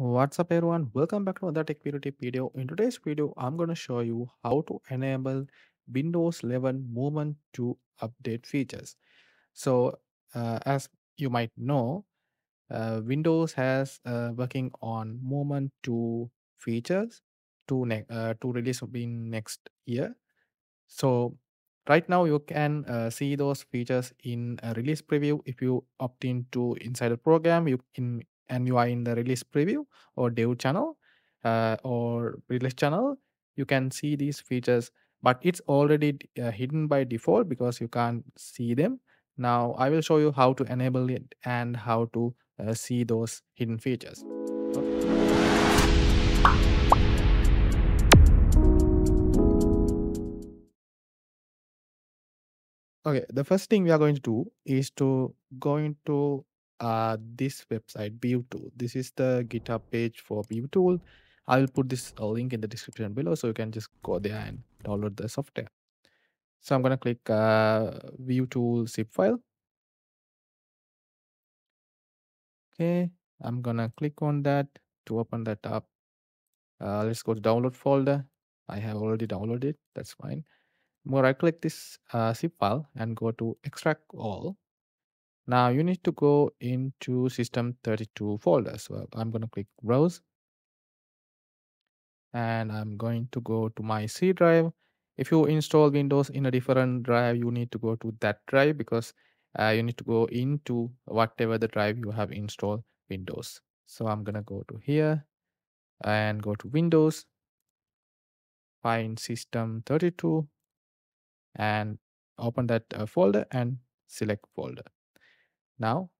What's up everyone, welcome back to another Tech Fury tip video. In today's video, I'm going to show you how to enable Windows 11 Moment 2 update features. So as you might know, Windows has working on Moment 2 features to release in next year. So right now you can see those features in a release preview. If you opt into inside the program, you can and you are in the release preview or dev channel or release channel, you can see these features, but it's already hidden by default because you can't see them. Now I will show you how to enable it and how to see those hidden features. Okay, the first thing we are going to do is to go into this website, ViveTool. This is the GitHub page for ViveTool. I will put this link in the description below, so you can just go there and download the software. So I'm gonna click ViveTool zip file. Okay, I'm gonna click on that to open that up. Let's go to download folder. I have already downloaded it. That's fine. More, I click this zip file and go to extract all. Now you need to go into system32 folder. So I'm going to click browse. And I'm going to go to my C drive. If you install Windows in a different drive, you need to go to that drive because you need to go into whatever the drive you have installed Windows. So I'm going to go to here and go to Windows, find system32 and open that folder and select folder. Now,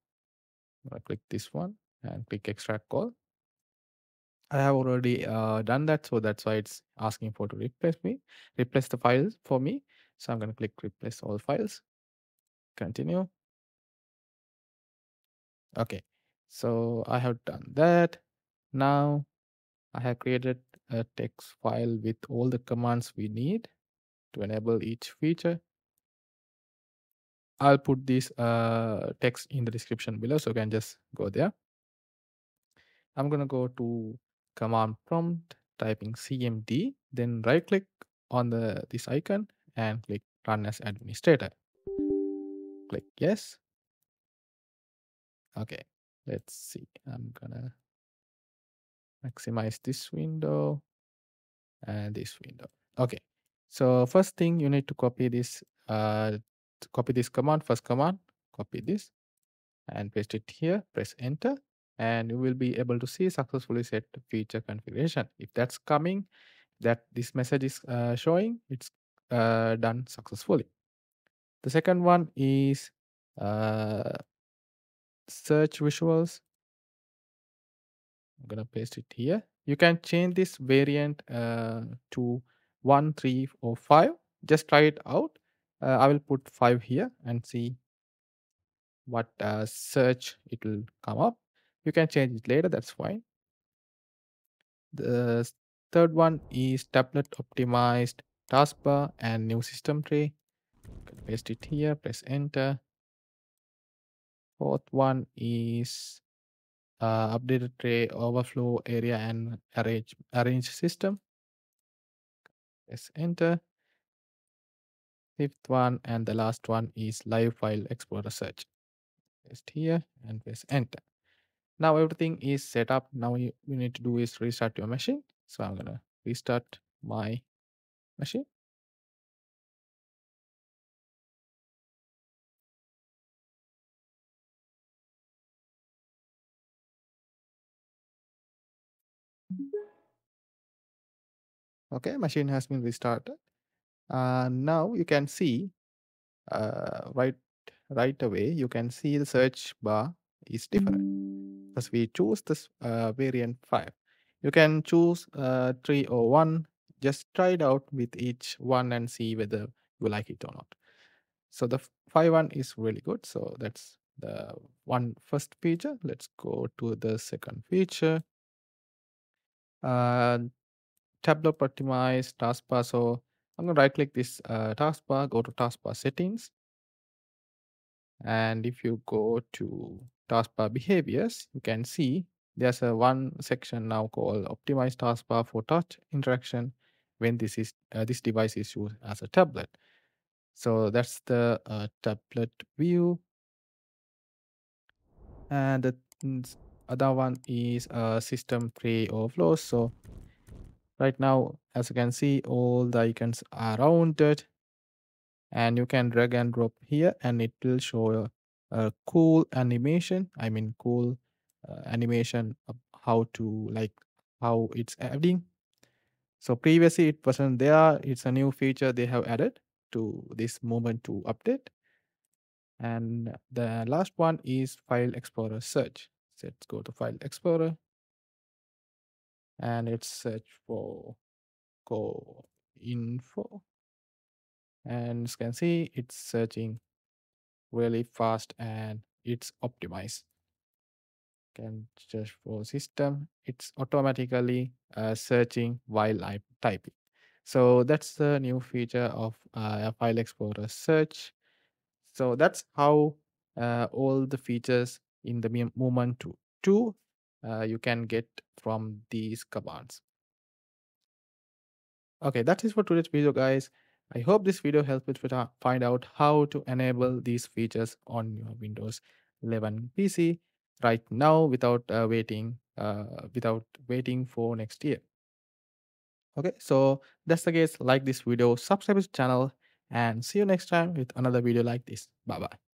I'm going to click this one and click extract all. I have already done that, so that's why it's asking for to replace the files for me. So I'm going to click replace all files, continue. Okay, so I have done that. Now I have created a text file with all the commands we need to enable each feature. I'll put this text in the description below, so you can just go there. I'm gonna go to command prompt, typing cmd, then right click on this icon and click run as administrator. Click yes. Okay, let's see. I'm gonna maximize this window and this window. Okay, so first thing you need to copy this. Copy this command, first command, copy this and paste it here, press enter, and you will be able to see successfully set feature configuration. If that's coming, that this message is showing, it's done successfully. The second one is search visuals. I'm gonna paste it here. You can change this variant to 1, 3, or 5. Just try it out. I will put 5 here and see what search it will come up. You can change it later, that's fine. The third one is tablet optimized taskbar and new system tray. Paste it here, press enter. Fourth one is updated tray overflow area and arrange system. Press enter. Fifth one and the last one is live file explorer search. Paste here and press enter. Now everything is set up. Now you need to do is restart your machine. So I'm gonna restart my machine. Okay, machine has been restarted. Now you can see right away you can see the search bar is different because we choose this variant 5. You can choose 3 or 1. Just try it out with each one and see whether you like it or not. So the 5 one is really good. So that's the first feature. Let's go to the second feature. Tableau optimized taskbar. So I'm going to right click this taskbar, go to taskbar settings. And if you go to taskbar behaviors, you can see There's a one section now called optimize taskbar for touch interaction when this device is used as a tablet. So that's the tablet view. And the other one is system tray overflow. So right now, as you can see, all the icons are rounded, and you can drag and drop here and it will show a cool animation. I mean cool animation of how it's adding. So previously it wasn't there. It's a new feature they have added to this Moment 2 update. And the last one is File Explorer search. So let's go to File Explorer and let's search for Core Info. And as you can see, it's searching really fast and it's optimized. Can search for system. It's automatically searching while I'm typing. So that's the new feature of File Explorer search. So that's how all the features in the Moment 2 you can get from these commands. Okay, that is for today's video, guys. I hope this video helped you to find out how to enable these features on your Windows 11 PC right now without waiting for next year. Okay, so that's the case. Like this video, subscribe to the channel, and see you next time with another video like this. Bye bye.